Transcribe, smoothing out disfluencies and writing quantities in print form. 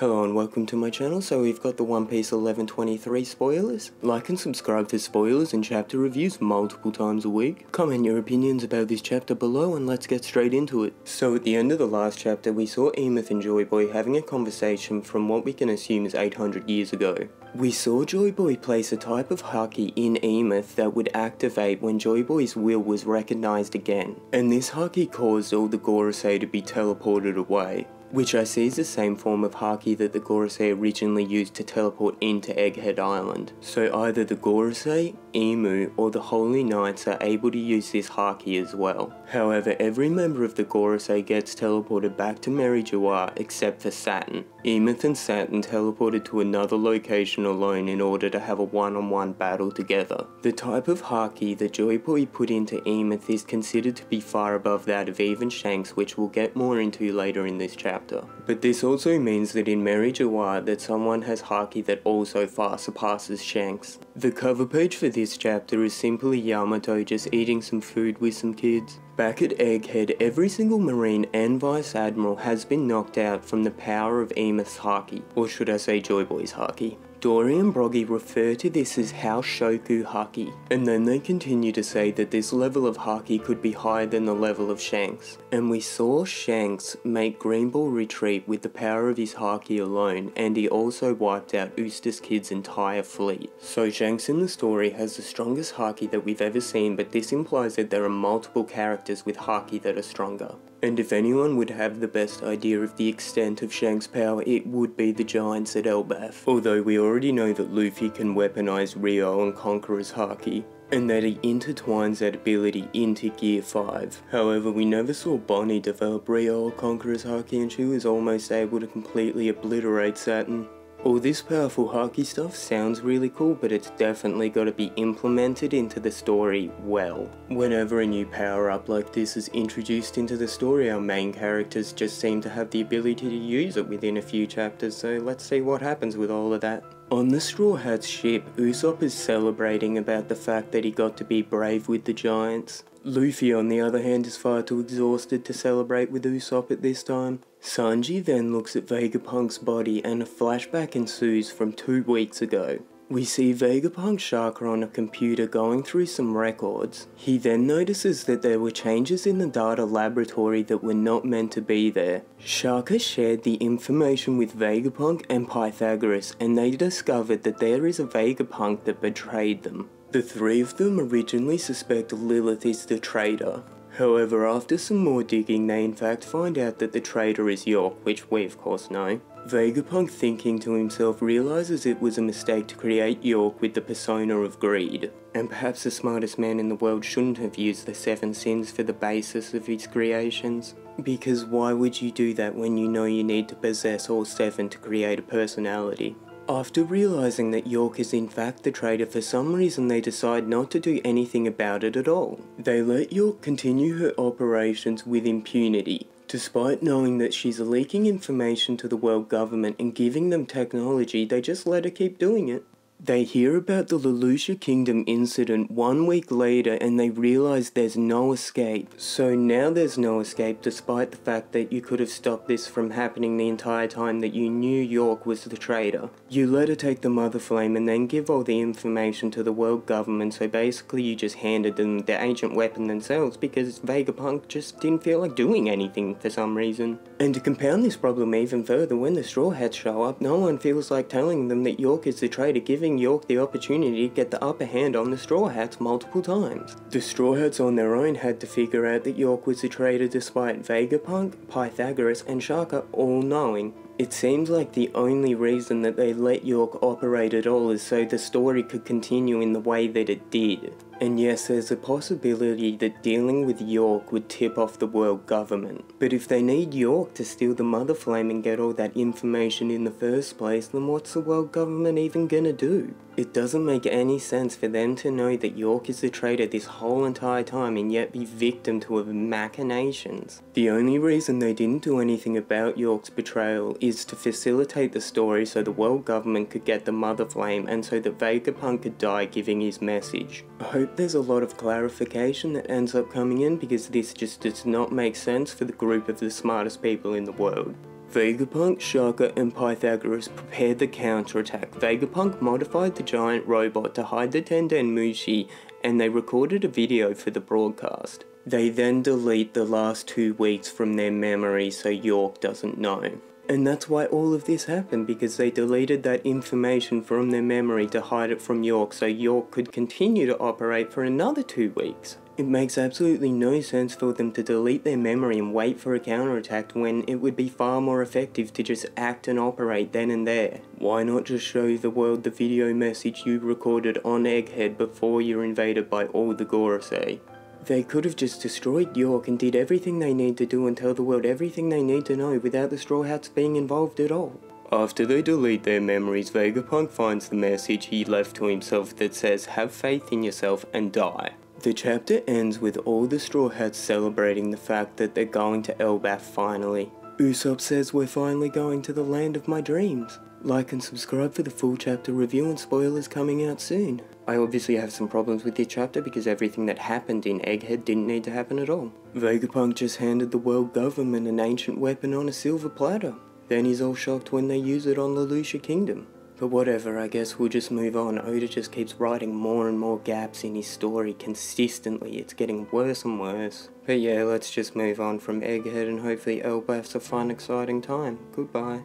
Hello and welcome to my channel. So we've got the One Piece 1123 spoilers. Like and subscribe for spoilers and chapter reviews multiple times a week. Comment your opinions about this chapter below and let's get straight into it. So at the end of the last chapter we saw Emeth and Joy Boy having a conversation from what we can assume is 800 years ago. We saw Joy Boy place a type of Haki in Emeth that would activate when Joy Boy's will was recognised again. And this Haki caused all the Gorosei to be teleported away, which I see is the same form of Haki that the Gorosei originally used to teleport into Egghead Island. So either the Gorosei, Imu, or the Holy Knights are able to use this Haki as well. However, every member of the Gorosei gets teleported back to Mary Geoise except for Saturn. Emeth and Saturn teleported to another location alone in order to have a one-on-one battle together. The type of Haki that Joy Boy put into Emeth is considered to be far above that of even Shanks, which we'll get more into later in this chapter. But this also means that in Mary Geoise that someone has Haki that also far surpasses Shanks. The cover page for this chapter is simply Yamato just eating some food with some kids. Back at Egghead, every single Marine and Vice Admiral has been knocked out from the power of Emeth's Haki, or should I say Joy Boy's Haki. Dory and Broggy refer to this as Haoshoku Haki, and then they continue to say that this level of Haki could be higher than the level of Shanks. And we saw Shanks make Green Bull retreat with the power of his Haki alone, and he also wiped out Usta's kid's entire fleet. So Shanks in the story has the strongest Haki that we've ever seen, but this implies that there are multiple characters with Haki that are stronger. And if anyone would have the best idea of the extent of Shanks' power, it would be the giants at Elbaf. Although we already know that Luffy can weaponize Ryo and Conqueror's Haki, and that he intertwines that ability into Gear 5. However, we never saw Bonney develop Ryo or Conqueror's Haki, and she was almost able to completely obliterate Saturn. All this powerful Haki stuff sounds really cool, but it's definitely got to be implemented into the story well. Whenever a new power-up like this is introduced into the story, our main characters just seem to have the ability to use it within a few chapters, so let's see what happens with all of that. On the Straw Hat's ship, Usopp is celebrating about the fact that he got to be brave with the giants. Luffy, on the other hand, is far too exhausted to celebrate with Usopp at this time. Sanji then looks at Vegapunk's body and a flashback ensues from 2 weeks ago. We see Vegapunk Sharker on a computer going through some records. He then notices that there were changes in the data laboratory that were not meant to be there. Shaka shared the information with Vegapunk and Pythagoras, and they discovered that there is a Vegapunk that betrayed them. The three of them originally suspect Lilith is the traitor. However, after some more digging, they in fact find out that the traitor is York, which we of course know. Vegapunk, thinking to himself, realises it was a mistake to create York with the persona of greed, and perhaps the smartest man in the world shouldn't have used the Seven Sins for the basis of his creations, because why would you do that when you know you need to possess all seven to create a personality? After realising that York is in fact the traitor, for some reason they decide not to do anything about it at all. They let York continue her operations with impunity, despite knowing that she's leaking information to the world government and giving them technology. They just let her keep doing it. They hear about the Lelouchia Kingdom incident 1 week later and they realise there's no escape. So now there's no escape, despite the fact that you could have stopped this from happening the entire time that you knew York was the traitor. You let her take the Mother Flame and then give all the information to the world government, so basically you just handed them the ancient weapon themselves because Vegapunk just didn't feel like doing anything for some reason. And to compound this problem even further, when the Straw Hats show up, no one feels like telling them that York is the traitor, giving York the opportunity to get the upper hand on the Straw Hats multiple times. The Straw Hats on their own had to figure out that York was a traitor, despite Vegapunk, Pythagoras and Shaka all knowing. It seems like the only reason that they let York operate at all is so the story could continue in the way that it did. And yes, there's a possibility that dealing with York would tip off the world government. But if they need York to steal the Mother Flame and get all that information in the first place, then what's the world government even gonna do? It doesn't make any sense for them to know that York is the traitor this whole entire time and yet be victim to machinations. The only reason they didn't do anything about York's betrayal is to facilitate the story so the world government could get the Mother Flame and so that Vegapunk could die giving his message. I hope there's a lot of clarification that ends up coming in because this just does not make sense for the group of the smartest people in the world. Vegapunk, Sharker, and Pythagoras prepared the counterattack. Vegapunk modified the giant robot to hide the Tendenmushi, and they recorded a video for the broadcast. They then delete the last 2 weeks from their memory so York doesn't know. And that's why all of this happened, because they deleted that information from their memory to hide it from York so York could continue to operate for another 2 weeks. It makes absolutely no sense for them to delete their memory and wait for a counterattack when it would be far more effective to just act and operate then and there. Why not just show the world the video message you recorded on Egghead before you're invaded by all the Gorosei? They could have just destroyed York and did everything they need to do and tell the world everything they need to know without the Straw Hats being involved at all. After they delete their memories, Vegapunk finds the message he left to himself that says, "Have faith in yourself and die." The chapter ends with all the Straw Hats celebrating the fact that they're going to Elbaf finally. Usopp says, "We're finally going to the land of my dreams." Like and subscribe for the full chapter review and spoilers coming out soon. I obviously have some problems with this chapter because everything that happened in Egghead didn't need to happen at all. Vegapunk just handed the world government an ancient weapon on a silver platter. Then he's all shocked when they use it on Lelouchia Kingdom. But whatever, I guess we'll just move on. Oda just keeps writing more and more gaps in his story consistently. It's getting worse and worse. But yeah, let's just move on from Egghead and hopefully Elbaf's a fun, exciting time. Goodbye.